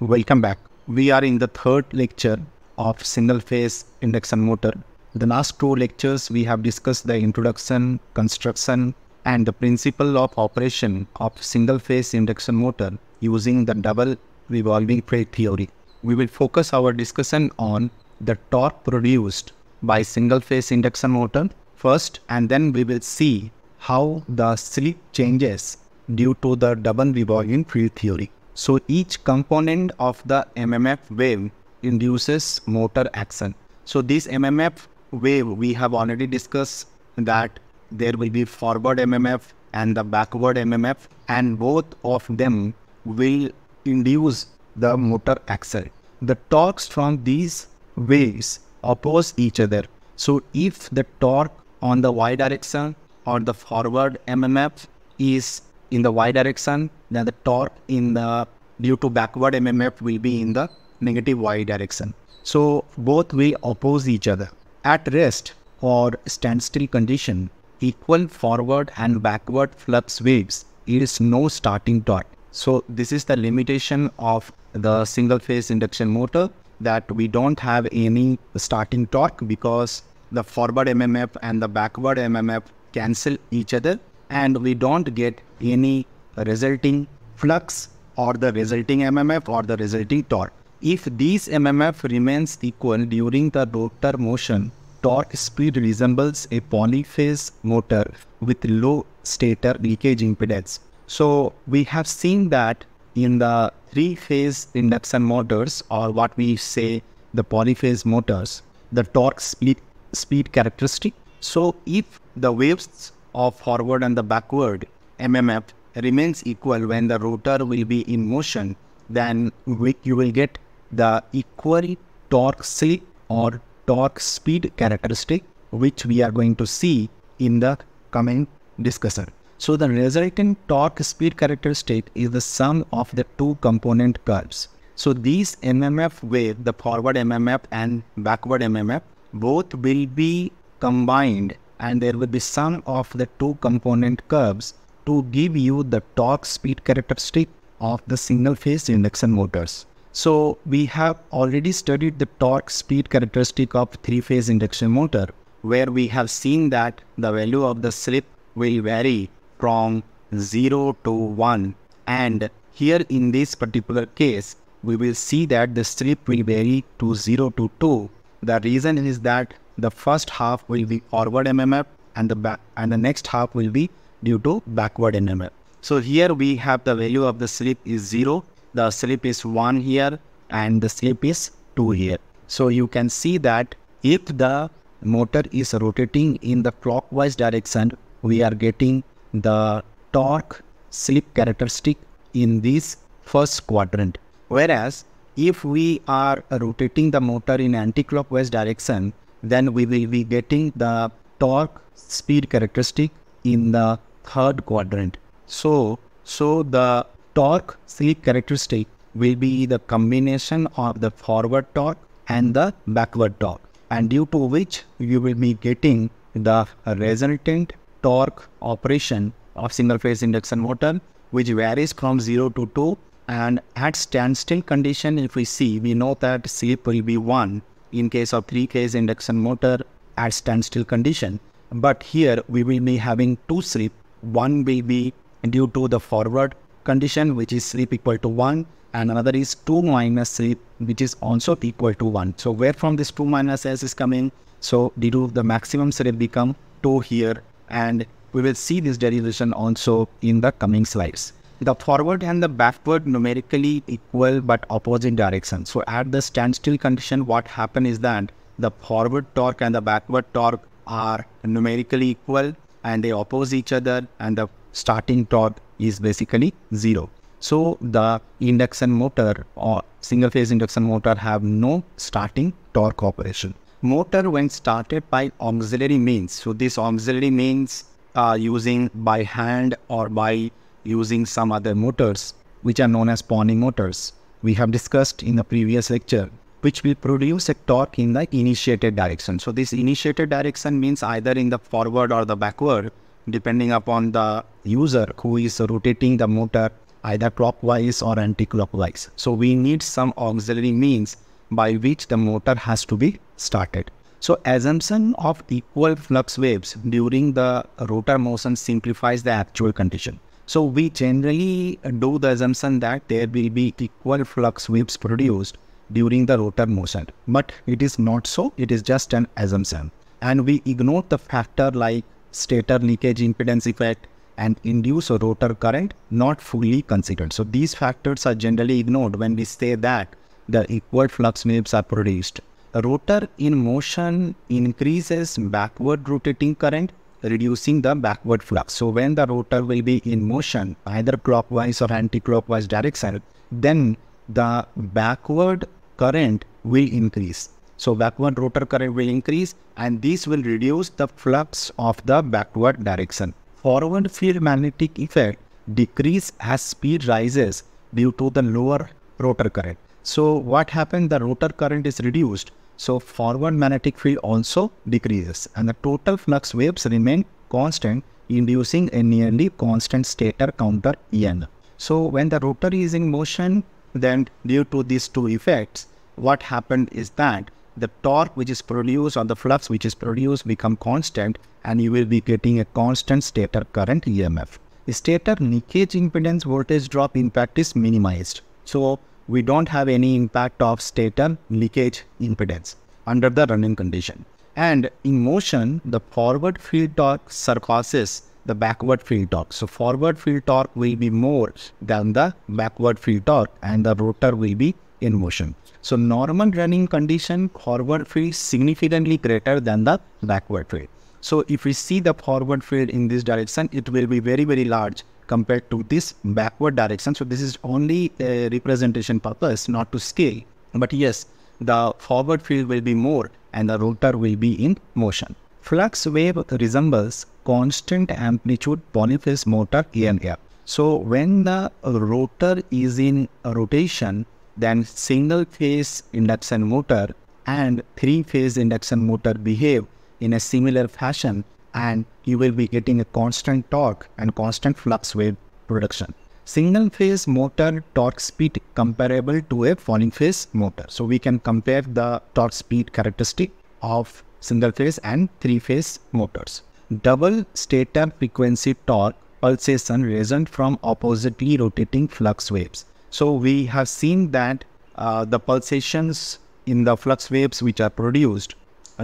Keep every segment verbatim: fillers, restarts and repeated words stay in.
Welcome back. We are in the third lecture of single phase induction motor. The last two lectures we have discussed the introduction, construction and the principle of operation of single phase induction motor using the double revolving blade theory. We will focus our discussion on the torque produced by single phase induction motor first, and then we will see how the slip changes due to the double revolving blade theory. So each component of the M M F wave induces motor action. So this M M F wave we have already discussed that there will be forward M M F and the backward M M F, and both of them will induce the motor action. The torques from these waves oppose each other. So if the torque on the y direction or the forward M M F is in the y direction, then the torque in the due to backward M M F will be in the negative y direction. So both way oppose each other. At rest or standstill condition, equal forward and backward flux waves is no starting torque. So this is the limitation of the single phase induction motor, that we don't have any starting torque because the forward M M F and the backward M M F cancel each other, and we don't get any resulting flux or the resulting M M F or the resulting torque. If these M M F remains equal during the rotor motion, torque speed resembles a polyphase motor with low stator leakage impedance. So we have seen that in the three-phase induction motors, or what we say the polyphase motors, the torque speed, speed characteristic. So if the waves of forward and the backward M M F remains equal when the rotor will be in motion, then we, you will get the equal torque slip or torque speed characteristic, which we are going to see in the coming discussion. So the resulting torque speed characteristic is the sum of the two component curves. So these M M F wave, the forward M M F and backward M M F, both will be combined, and there will be sum of the two component curves to give you the torque speed characteristic of the single phase induction motors. So we have already studied the torque speed characteristic of three phase induction motor, where we have seen that the value of the slip will vary from zero to one, and here in this particular case we will see that the slip will vary to zero to two. The reason is that the first half will be forward M M F and the back, and the next half will be due to backward M M F. So here we have the value of the slip is zero, the slip is one here, and the slip is two here. So you can see that if the motor is rotating in the clockwise direction, we are getting the torque slip characteristic in this first quadrant. Whereas if we are rotating the motor in anti-clockwise direction, then we will be getting the torque speed characteristic in the third quadrant. So, so the torque slip characteristic will be the combination of the forward torque and the backward torque, and due to which you will be getting the resultant torque operation of single phase induction motor, which varies from zero to two, and at standstill condition, if we see, we know that slip will be one in case of three phase induction motor at standstill condition. But here we will be having two slip. One will be due to the forward condition, which is slip equal to one, and another is two minus slip, which is also equal to one. So where from this two minus s is coming? So due to the maximum slip become two here, and we will see this derivation also in the coming slides. The forward and the backward numerically equal but opposite direction. So at the standstill condition, what happens is that the forward torque and the backward torque are numerically equal and they oppose each other, and the starting torque is basically zero. So the induction motor or single phase induction motor have no starting torque operation. Motor when started by auxiliary means. So this auxiliary means uh, using by hand or by using some other motors, which are known as pawning motors, we have discussed in the previous lecture, which will produce a torque in the initiated direction. So this initiated direction means either in the forward or the backward, depending upon the user who is rotating the motor either clockwise or anti-clockwise. So we need some auxiliary means by which the motor has to be started. So assumption of equal flux waves during the rotor motion simplifies the actual condition. So we generally do the assumption that there will be equal flux waves produced during the rotor motion, but it is not so. It is just an assumption, and we ignore the factor like stator leakage impedance effect and induced rotor current not fully considered. So these factors are generally ignored when we say that the equal flux waves are produced. A rotor in motion increases backward rotating current, reducing the backward flux. So when the rotor will be in motion, either clockwise or anti-clockwise direction, then the backward current will increase. So backward rotor current will increase, and this will reduce the flux of the backward direction. Forward field magnetic effect decreases as speed rises due to the lower rotor current. So what happened? The rotor current is reduced, so forward magnetic field also decreases, and the total flux waves remain constant, inducing a nearly constant stator counter E M F. So when the rotor is in motion, then due to these two effects, what happened is that the torque which is produced or the flux which is produced become constant, and you will be getting a constant stator current E M F. The stator leakage impedance voltage drop impact is minimized. So we don't have any impact of stator leakage impedance under the running condition. And in motion, the forward field torque surpasses the backward field torque. So forward field torque will be more than the backward field torque, and the rotor will be in motion. So normal running condition, forward field significantly greater than the backward field. So if we see the forward field in this direction, it will be very, very large compared to this backward direction. So this is only a representation purpose, not to scale. But yes, the forward field will be more and the rotor will be in motion. Flux wave resembles constant amplitude polyphase motor E M F. So when the rotor is in rotation, then single phase induction motor and three phase induction motor behave in a similar fashion, and you will be getting a constant torque and constant flux wave production. Single phase motor torque speed comparable to a falling phase motor. So we can compare the torque speed characteristic of single phase and three phase motors. Double stator frequency torque pulsation results from oppositely rotating flux waves. So we have seen that uh, the pulsations in the flux waves which are produced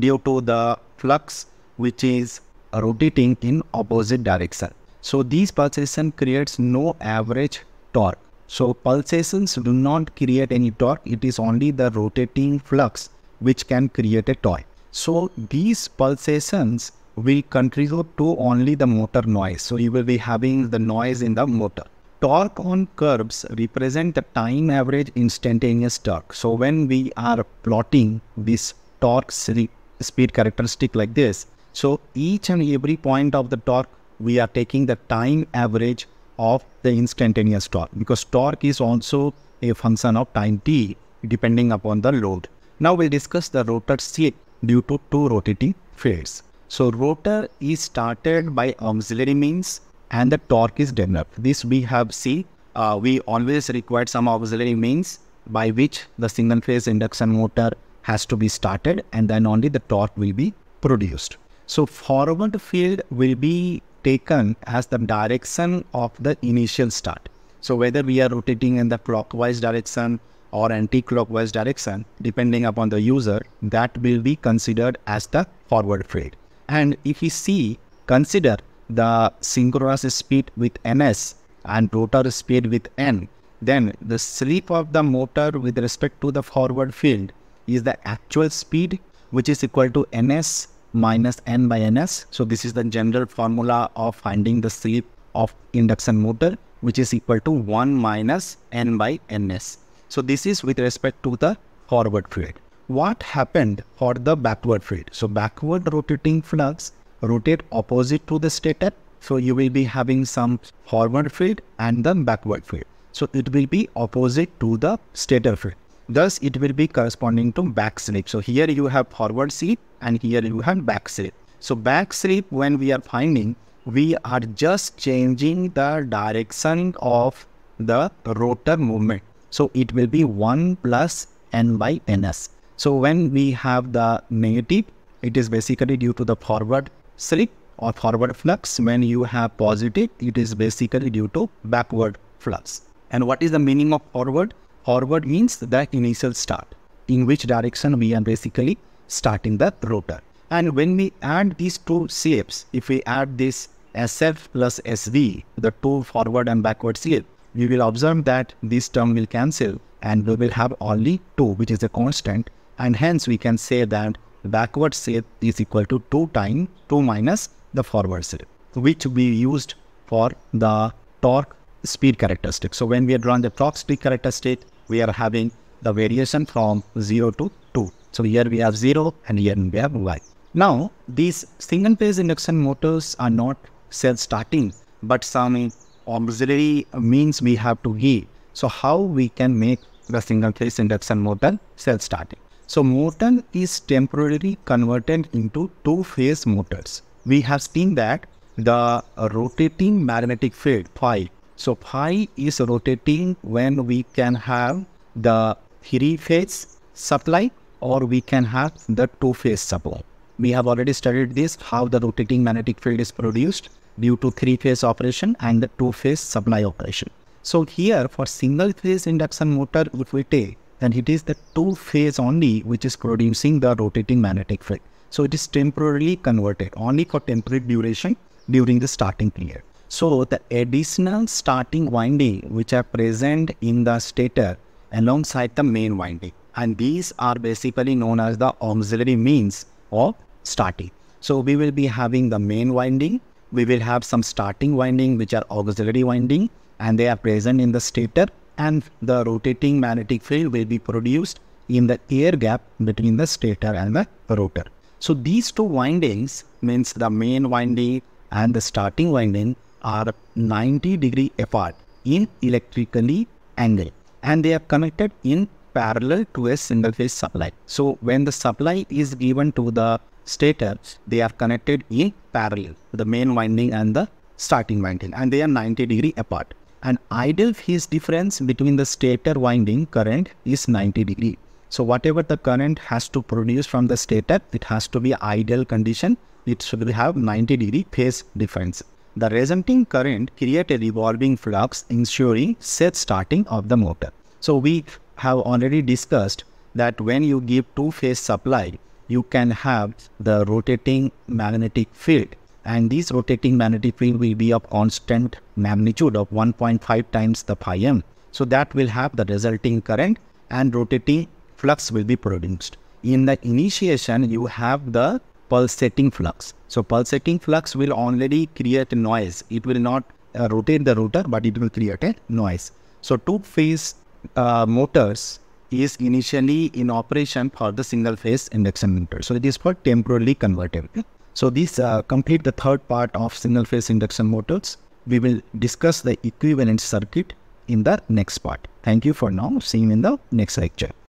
due to the flux which is rotating in opposite direction. So these pulsation creates no average torque. So pulsations do not create any torque. It is only the rotating flux which can create a torque. So these pulsations will contribute to only the motor noise. So you will be having the noise in the motor. Torque on curves represent the time average instantaneous torque. So when we are plotting this torque speed characteristic like this, so each and every point of the torque, we are taking the time average of the instantaneous torque, because torque is also a function of time t depending upon the load. Now we'll discuss the rotor state due to two rotating fields. So rotor is started by auxiliary means and the torque is developed. This we have seen. Uh, we always require some auxiliary means by which the single phase induction motor has to be started, and then only the torque will be produced. So forward field will be taken as the direction of the initial start. So whether we are rotating in the clockwise direction or anti-clockwise direction, depending upon the user, that will be considered as the forward field. And if we see, consider the synchronous speed with ns and rotor speed with n, then the slip of the motor with respect to the forward field is the actual speed, which is equal to ns minus n by ns. So this is the general formula of finding the slip of induction motor, which is equal to one minus n by ns. So this is with respect to the forward field. What happened for the backward field? So backward rotating flux rotate opposite to the stator. So you will be having some forward field and then backward field. So it will be opposite to the stator field. Thus it will be corresponding to back slip. So here you have forward slip and here you have back slip. So back slip, when we are finding, we are just changing the direction of the rotor movement. So it will be one plus n by ns. So when we have the negative, it is basically due to the forward slip or forward flux. When you have positive, it is basically due to backward flux. And what is the meaning of forward? Forward means the initial start, in which direction we are basically starting the rotor. And when we add these two shapes, if we add this S F plus S V, the two forward and backward shape, we will observe that this term will cancel and we will have only two, which is a constant. And hence we can say that backward shape is equal to two times two minus the forward shape, which we used for the torque speed characteristic. So when we are drawing the torque speed characteristic, we are having the variation from zero to two. So here we have zero and here we have y. Now these single phase induction motors are not self starting, but some auxiliary means we have to give. So how we can make the single phase induction motor self starting? So motor is temporarily converted into two phase motors. We have seen that the rotating magnetic field phi. So phi is rotating when we can have the three phase supply or we can have the two phase supply. We have already studied this, how the rotating magnetic field is produced due to three phase operation and the two phase supply operation. So here for single phase induction motor, if we take, then it is the two phase only which is producing the rotating magnetic field. So it is temporarily converted only for temporary duration during the starting period. So the additional starting winding which are present in the stator alongside the main winding, and these are basically known as the auxiliary means of starting. So we will be having the main winding, we will have some starting winding which are auxiliary winding, and they are present in the stator, and the rotating magnetic field will be produced in the air gap between the stator and the rotor. So these two windings, means the main winding and the starting winding, are ninety degree apart in electrically angle, and they are connected in parallel to a single phase supply. So when the supply is given to the stator, they are connected in parallel, the main winding and the starting winding, and they are ninety degree apart. And ideal phase difference between the stator winding current is ninety degree. So whatever the current has to produce from the stator, it has to be ideal condition. It should have ninety degree phase difference. The resulting current creates a revolving flux, ensuring safe starting of the motor. So we have already discussed that when you give two phase supply, you can have the rotating magnetic field, and this rotating magnetic field will be of constant magnitude of one point five times the pi m. So that will have the resulting current and rotating flux will be produced. In the initiation, you have the pulsating flux. So pulsating flux will already create a noise. It will not uh, rotate the rotor, but it will create a noise. So two phase uh, motors is initially in operation for the single phase induction motor. So it is for temporarily converted. So these uh, complete the third part of single phase induction motors. We will discuss the equivalent circuit in the next part. Thank you for now. See you in the next lecture.